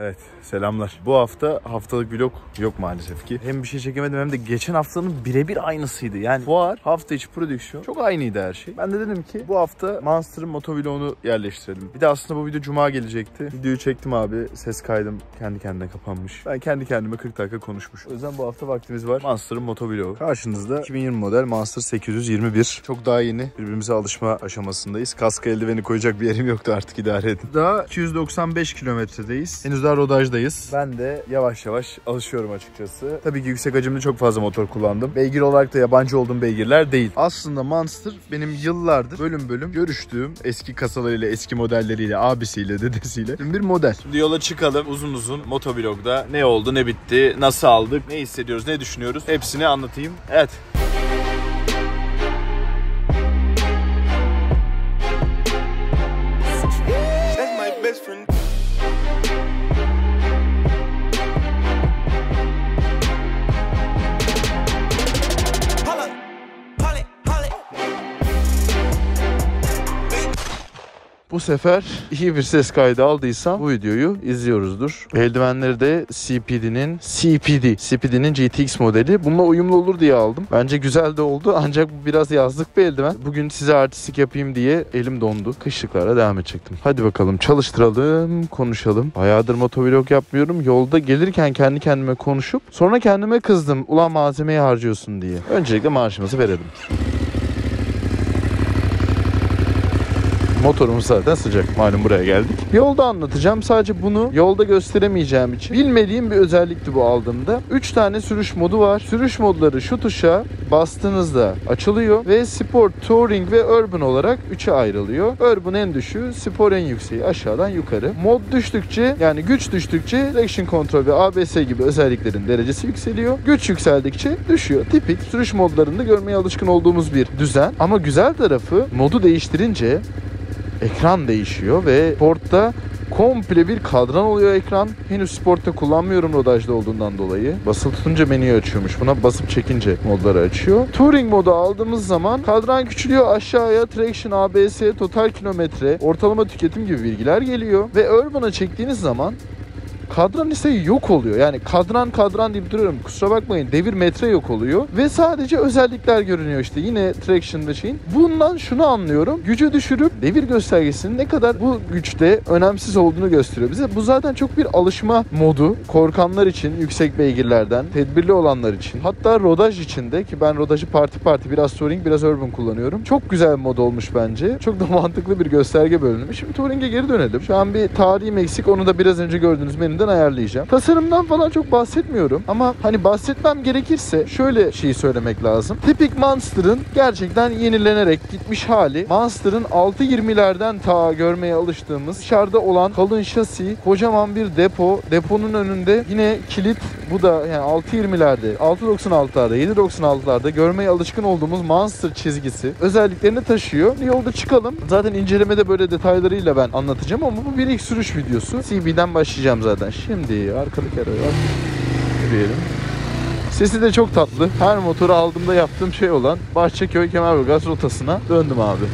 Evet, selamlar. Bu hafta haftalık vlog yok maalesef ki. Hem bir şey çekemedim hem de geçen haftanın birebir aynısıydı. Yani fuar, hafta içi prodüksiyon çok aynıydı her şey. Ben de dedim ki bu hafta Monster'ın motovlogunu yerleştirelim. Bir de aslında bu video cuma gelecekti. Videoyu çektim abi. Ses kaydım kendi kendine kapanmış. Ben kendi kendime 40 dakika konuşmuş. O yüzden bu hafta vaktimiz var. Monster'ın motovlogu. Karşınızda 2020 model Monster 821. Çok daha yeni. Birbirimize alışma aşamasındayız. Kaska eldiveni koyacak bir yerim yoktu, artık idare edin. Daha 295 kilometredeyiz. Henüz daha rodajdayız. Ben de yavaş yavaş alışıyorum açıkçası. Tabii ki yüksek hacimde çok fazla motor kullandım. Beygir olarak da yabancı olduğum beygirler değil. Aslında Monster benim yıllardır bölüm bölüm görüştüğüm eski kasalarıyla, eski modelleriyle, abisiyle, dedesiyle bir model. Şimdi yola çıkalım, uzun uzun motoblogda ne oldu, ne bitti, nasıl aldık, ne hissediyoruz, ne düşünüyoruz hepsini anlatayım. Evet. Bu sefer iyi bir ses kaydı aldıysam bu videoyu izliyoruzdur. Eldivenleri de CPD'nin GTX modeli. Bununla uyumlu olur diye aldım. Bence güzel de oldu, ancak bu biraz yazlık bir eldiven. Bugün size artistik yapayım diye elim dondu. Kışlıklara devam edecektim. Hadi bakalım çalıştıralım, konuşalım. Bayağıdır motovlog yapmıyorum. Yolda gelirken kendi kendime konuşup sonra kendime kızdım. Ulan malzemeyi harcıyorsun diye. Öncelikle maaşımızı verelim. Motorumuz zaten sıcak. Malum buraya geldik. Yolda anlatacağım. Sadece bunu yolda gösteremeyeceğim için. Bilmediğim bir özellikti bu aldığımda. 3 tane sürüş modu var. Sürüş modları şu tuşa bastığınızda açılıyor ve Sport, Touring ve Urban olarak 3'e ayrılıyor. Urban en düşüğü, Sport en yükseği, aşağıdan yukarı. Mod düştükçe, yani güç düştükçe Traction Control ve ABS gibi özelliklerin derecesi yükseliyor. Güç yükseldikçe düşüyor. Tipik sürüş modlarında görmeye alışkın olduğumuz bir düzen. Ama güzel tarafı, modu değiştirince ekran değişiyor ve Sport'ta komple bir kadran oluyor ekran. Henüz Sport'ta kullanmıyorum rodajda olduğundan dolayı. Basılı tutunca menüyü açıyormuş. Buna basıp çekince modları açıyor. Touring modu aldığımız zaman kadran küçülüyor. Aşağıya Traction, ABS, total kilometre, ortalama tüketim gibi bilgiler geliyor. Ve Urban'a çektiğiniz zaman kadran ise yok oluyor. Yani kadran deyip duruyorum. Kusura bakmayın. Devir metre yok oluyor. Ve sadece özellikler görünüyor işte. Yine traction ve şeyin. Bundan şunu anlıyorum. Gücü düşürüp devir göstergesinin ne kadar bu güçte önemsiz olduğunu gösteriyor bize. Bu zaten çok bir alışma modu. Korkanlar için, yüksek beygirlerden, tedbirli olanlar için. Hatta rodaj içinde ki ben rodajı parti biraz touring biraz urban kullanıyorum. Çok güzel bir mod olmuş bence. Çok da mantıklı bir gösterge bölünmüş. Şimdi touring'e geri dönelim. Şu an bir tarihim eksik. Onu da biraz önce gördüğünüz menüde ayarlayacağım. Tasarımdan falan çok bahsetmiyorum ama hani bahsetmem gerekirse şöyle şeyi söylemek lazım. Tipik Monster'ın gerçekten yenilenerek gitmiş hali. Monster'ın 620'lerden ta görmeye alıştığımız dışarıda olan kalın şasi, kocaman bir depo. Deponun önünde yine kilit. Bu da yani 620'lerde, 696'larda, 796'larda görmeye alışkın olduğumuz Monster çizgisi özelliklerini taşıyor. Yolda çıkalım. Zaten incelemede böyle detaylarıyla ben anlatacağım ama bu bir ilk sürüş videosu. CB'den başlayacağım zaten. Şimdi arkalık araya yürüyelim. Sesi de çok tatlı. Her motoru aldığımda yaptığım şey olan Bahçeköy-Kemerburgaz rotasına döndüm abi.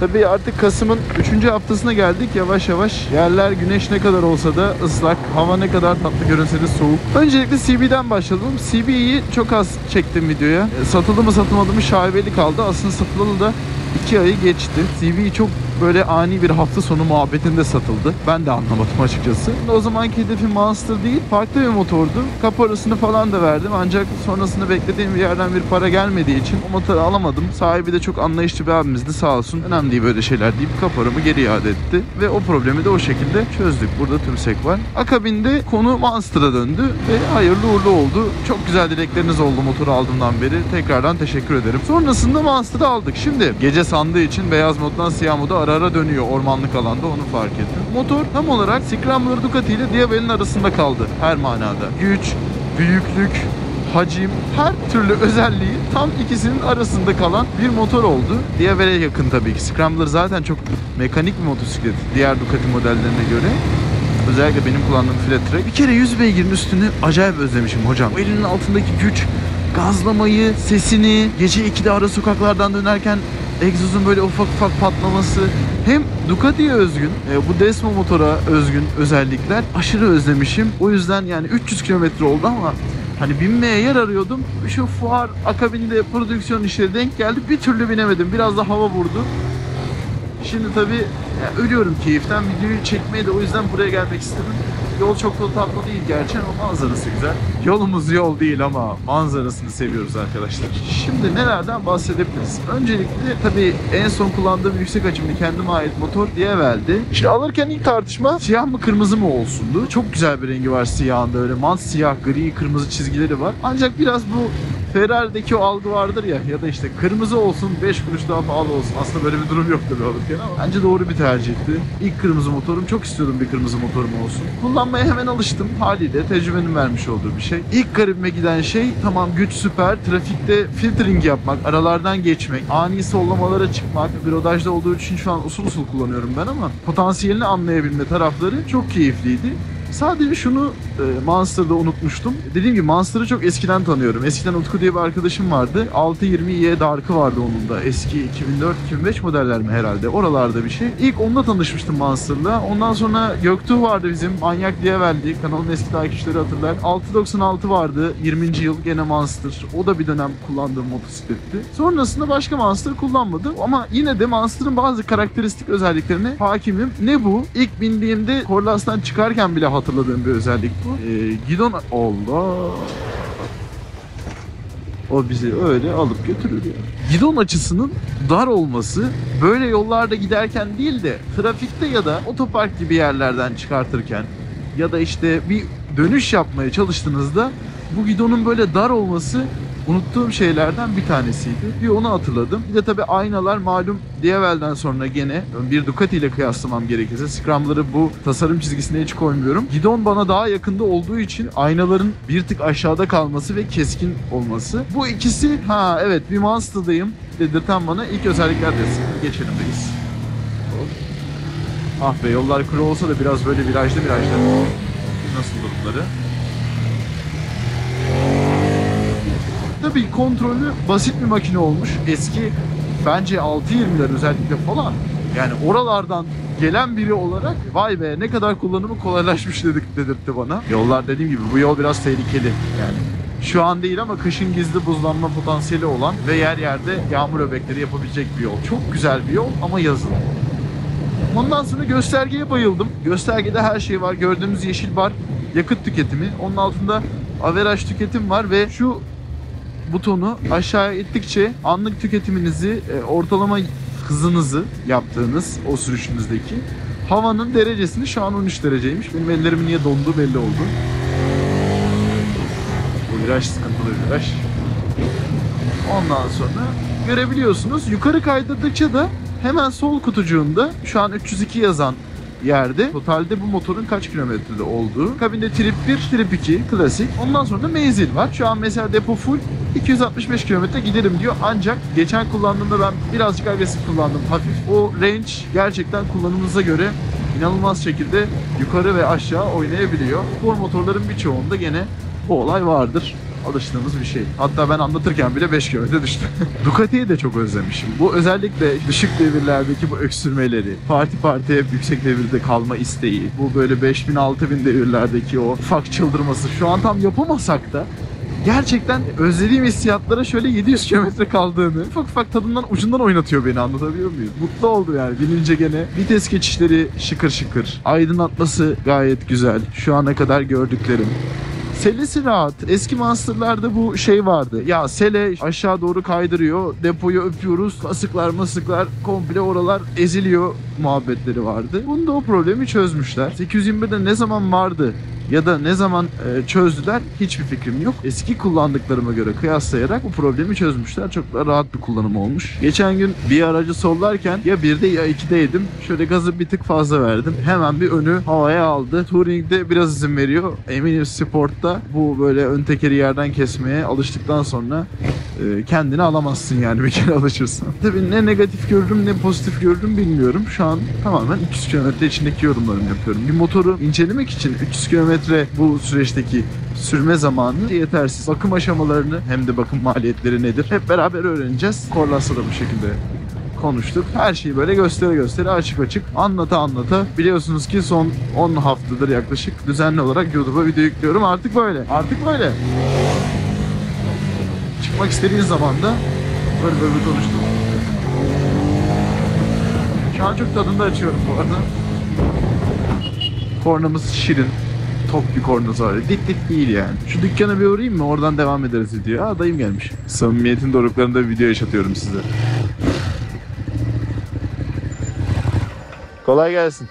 Tabii artık Kasım'ın 3. haftasına geldik. Yavaş yavaş yerler güneş ne kadar olsa da ıslak, hava ne kadar tatlı görünse de soğuk. Öncelikle CB'den başladım. CB'yi çok az çektim videoya. Satıldı mı satılmadı mı şaibeli kaldı. Aslında satılalı da 2 ayı geçti. CB çok böyle ani bir hafta sonu muhabbetinde satıldı. Ben de anlamadım açıkçası. O zamanki hedefim Monster değil, farklı bir motordu. Kaporasını falan da verdim. Ancak sonrasında beklediğim bir yerden bir para gelmediği için o motoru alamadım. Sahibi de çok anlayışlı bir abimizdi sağ olsun. Önemli değil böyle şeyler deyip kaporamı geri iade etti. Ve o problemi de o şekilde çözdük. Burada tümsek var. Akabinde konu Monster'a döndü ve hayırlı uğurlu oldu. Çok güzel dilekleriniz oldu motoru aldığımdan beri. Tekrardan teşekkür ederim. Sonrasında Monster'ı aldık. Şimdi gece sandığı için beyaz moddan siyah moda ara dönüyor ormanlık alanda, onu fark ettim. Motor tam olarak Scrambler Ducati ile Diabelli'nin arasında kaldı her manada. Güç, büyüklük, hacim, her türlü özelliği tam ikisinin arasında kalan bir motor oldu. Diabelli'ye yakın tabii ki. Scrambler zaten çok mekanik bir motosiklet diğer Ducati modellerine göre. Özellikle benim kullandığım flat track. Bir kere 100 beygirin üstünü acayip özlemişim hocam. O elinin altındaki güç, gazlamayı, sesini, gece 2'de ara sokaklardan dönerken egzozun böyle ufak ufak patlaması, hem Ducati'ye özgün, bu Desmo motora özgün özellikler aşırı özlemişim. O yüzden yani 300 km oldu ama hani binmeye yer arıyordum. Şu fuar akabinde prodüksiyon işleri denk geldi. Bir türlü binemedim. Biraz da hava vurdu. Şimdi tabii ölüyorum keyiften. Videoyu çekmeye de o yüzden buraya gelmek istedim. Yol çok da tatlı değil gerçi ama manzarası güzel. Yolumuz yol değil ama manzarasını seviyoruz arkadaşlar. Şimdi nelerden bahsedebiliriz? Öncelikle tabii en son kullandığım yüksek açımlı kendime ait motor Dievel'di. Şimdi alırken ilk tartışma siyah mı kırmızı mı olsundu. Çok güzel bir rengi var siyahında, öyle mat siyah, gri, kırmızı çizgileri var. Ancak biraz bu Ferrari'deki o algı vardır ya, ya da işte kırmızı olsun 5 kuruş daha pahalı olsun. Aslında böyle bir durum yoktu bir alırken ama bence doğru bir tercihti. İlk kırmızı motorum, çok istiyordum bir kırmızı motorum olsun. Kullanmaya hemen alıştım haliyle, tecrübenin vermiş olduğu bir şey. İlk garibime giden şey, tamam güç süper, trafikte filtering yapmak, aralardan geçmek, ani sollamalara çıkmak, bir rodajda olduğu için şu an usul usul kullanıyorum ben ama potansiyelini anlayabilme tarafları çok keyifliydi. Sadece şunu Monster'da unutmuştum. Dediğim gibi Monster'ı çok eskiden tanıyorum. Eskiden Utku diye bir arkadaşım vardı. 620i Dark'ı vardı onun da. Eski 2004-2005 modeller mi herhalde? Oralarda bir şey. İlk onunla tanışmıştım Monster'la. Ondan sonra Göktuğ vardı bizim. Manyak Dievel'di. Kanalın eski takipçileri hatırlar. 696 vardı. 20. yıl gene Monster. O da bir dönem kullandığım motosikletti. Sonrasında başka Monster kullanmadım. Ama yine de Monster'ın bazı karakteristik özelliklerine hakimim. Ne bu? İlk bindiğimde Korlas'tan çıkarken bile hatırladığım bir özellik bu. Gidon... Allah! O bizi öyle alıp götürür ya. Gidon açısının dar olması, böyle yollarda giderken değil de trafikte ya da otopark gibi yerlerden çıkartırken ya da işte bir dönüş yapmaya çalıştığınızda bu gidonun böyle dar olması unuttuğum şeylerden bir tanesiydi. Bir onu hatırladım. Bir de tabii aynalar malum Dievel'den sonra gene bir Ducati ile kıyaslamam gerekirse Scrambler'ı bu tasarım çizgisine hiç koymuyorum. Gidon bana daha yakında olduğu için aynaların bir tık aşağıda kalması ve keskin olması. Bu ikisi, ha evet bir Monster'dayım dedirten bana ilk özellikler desin. Geçelim reis. Ah be, yollar kuru olsa da biraz böyle virajlı. Nasıl durumları? Tabii kontrolü basit bir makine olmuş. Eski bence 620'ler özellikle falan. Yani oralardan gelen biri olarak vay be ne kadar kullanımı kolaylaşmış dedik dedirtti bana. Yollar dediğim gibi bu yol biraz tehlikeli yani. Şu an değil ama kışın gizli buzlanma potansiyeli olan ve yer yerde yağmur öbekleri yapabilecek bir yol. Çok güzel bir yol ama yazın. Ondan sonra göstergeye bayıldım. Göstergede her şey var. Gördüğünüz yeşil bar yakıt tüketimi. Onun altında averaj tüketim var ve şu butonu aşağıya ittikçe anlık tüketiminizi, ortalama hızınızı yaptığınız o sürüşünüzdeki havanın derecesini, şu an 13 dereceymiş. Benim ellerimin niye donduğu belli oldu. Bu viraj sıkıntılı bir viraj. Ondan sonra görebiliyorsunuz. Yukarı kaydırdıkça da hemen sol kutucuğunda şu an 302 yazan yerde totalde bu motorun kaç kilometrede olduğu. Kabinde trip 1, trip 2 klasik. Ondan sonra da menzil var. Şu an mesela depo full 265 kilometre giderim diyor. Ancak geçen kullandığımda ben birazcık agresif kullandım. Hafif. O range gerçekten kullanımınıza göre inanılmaz şekilde yukarı ve aşağı oynayabiliyor. Spor motorların birçoğunda gene bu olay vardır. Alıştığımız bir şey. Hatta ben anlatırken bile 5 kilometre düştüm. Ducati'yi de çok özlemişim. Bu özellikle düşük devirlerdeki bu öksürmeleri, parti partiye yüksek devirde kalma isteği, bu böyle 5000-6000 devirlerdeki o ufak çıldırması, şu an tam yapamasak da gerçekten özlediğim hissiyatlara şöyle 700 kilometre kaldığını ufak ufak tadından ucundan oynatıyor beni, anlatabiliyor muyum? Mutlu oldum yani binince gene. Vites geçişleri şıkır şıkır. Aydınlatması gayet güzel. Şu ana kadar gördüklerim. Selesi rahat. Eski Monster'larda bu şey vardı. Ya sele aşağı doğru kaydırıyor. Depoyu öpüyoruz. Kasıklar komple oralar eziliyor muhabbetleri vardı. Bunda o problemi çözmüşler. 821'de ne zaman vardı ya da ne zaman çözdüler hiçbir fikrim yok. Eski kullandıklarıma göre kıyaslayarak bu problemi çözmüşler. Çok daha rahat bir kullanım olmuş. Geçen gün bir aracı sollarken ya 1'de ya 2'deydim. Şöyle gazı bir tık fazla verdim. Hemen bir önü havaya aldı. Touring'de biraz izin veriyor. Eminim Sport'ta bu böyle ön tekeri yerden kesmeye alıştıktan sonra kendini alamazsın yani bir kere alışırsan. Tabii ne negatif gördüm ne pozitif gördüm bilmiyorum. Şu an tamamen 300 km içindeki yorumlarımı yapıyorum. Bir motoru incelemek için 300 km bu süreçteki sürme zamanı yetersiz. Bakım aşamalarını hem de bakım maliyetleri nedir hep beraber öğreneceğiz. Korlas'ta da bu şekilde konuştuk. Her şeyi böyle göstere göstere, açık açık, anlata anlata. Biliyorsunuz ki son 10 haftadır yaklaşık düzenli olarak YouTube'a video yüklüyorum. Artık böyle. Artık böyle. Çıkmak istediğin zaman da böyle böyle konuştum. Şarjör tadında açıyorum bu arada. Kornamız şirin. Top bir kornası var. Dik dik değil yani. Şu dükkana bir uğrayayım mı? Oradan devam ederiz diyor. Aa, dayım gelmiş. Samimiyetin doruklarında video yaşatıyorum size. Kolay gelsin.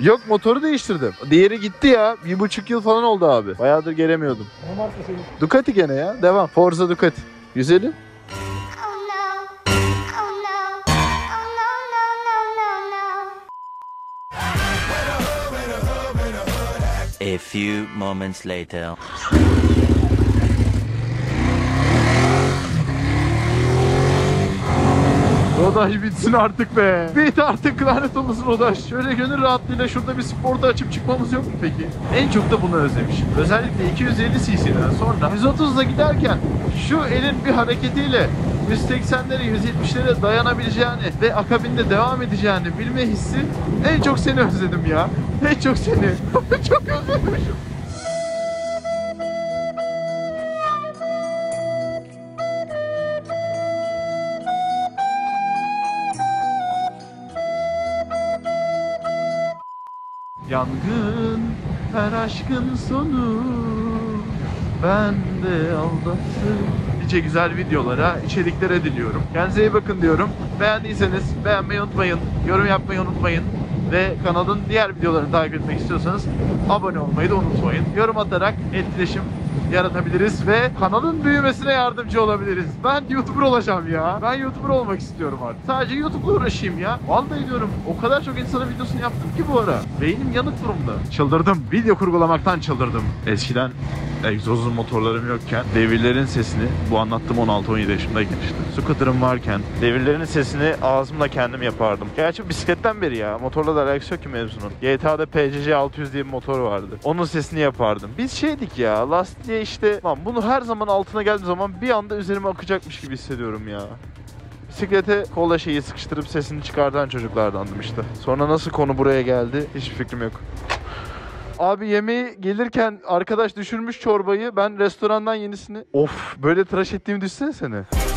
Yok, motoru değiştirdim. Diğeri gitti ya. 1,5 yıl falan oldu abi. Bayağıdır gelemiyordum. Ne marka senin? Ducati gene ya. Devam. Forza Ducati. 150. A few moments later. Rodaj bitsin artık be. Bit artık lanet olmasın Rodaj. Şöyle gönül rahatlığıyla şurada bir sporda açıp çıkmamız yok mu peki? En çok da bunu özlemişim. Özellikle 250 cc'den sonra 130'da giderken şu elin bir hareketiyle 180'lere, 170'lere dayanabileceğini ve akabinde devam edeceğini bilme hissi. En çok seni özledim ya. En çok seni. Çok özlemişim. Yangın her aşkın sonu, ben de aldattım. Nice güzel videolara, içeriklere diliyorum. Kendinize iyi bakın diyorum. Beğendiyseniz beğenmeyi unutmayın, yorum yapmayı unutmayın. Ve kanalın diğer videolarını takip etmek istiyorsanız abone olmayı da unutmayın. Yorum atarak etkileşim yaratabiliriz ve kanalın büyümesine yardımcı olabiliriz. Ben YouTuber olacağım ya. Ben YouTuber olmak istiyorum artık. Sadece YouTube'la uğraşayım ya. Vallahi diyorum, o kadar çok insana videosunu yaptım ki bu ara. Beynim yanık durumda. Çıldırdım. Video kurgulamaktan çıldırdım. Eskiden egzozlu motorlarım yokken devirlerin sesini, bu anlattığım 16-17 yaşımdayken işte, scooter'ım varken devirlerin sesini ağzımla kendim yapardım. Gerçi bisikletten beri ya. Motorla da alakası yok ki mevzunun. GTA'da PCJ600 diye bir motor vardı. Onun sesini yapardım. Biz şeydik ya, lastiğe işte, lan bunu her zaman altına geldiği zaman bir anda üzerime akacakmış gibi hissediyorum ya. Bisiklete kola şeyi sıkıştırıp sesini çıkartan çocuklardandım işte. Sonra nasıl konu buraya geldi hiçbir fikrim yok. Abi yemeği gelirken arkadaş düşürmüş çorbayı, ben restorandan yenisini. Of, böyle tıraş ettiğimi düşünsene seni.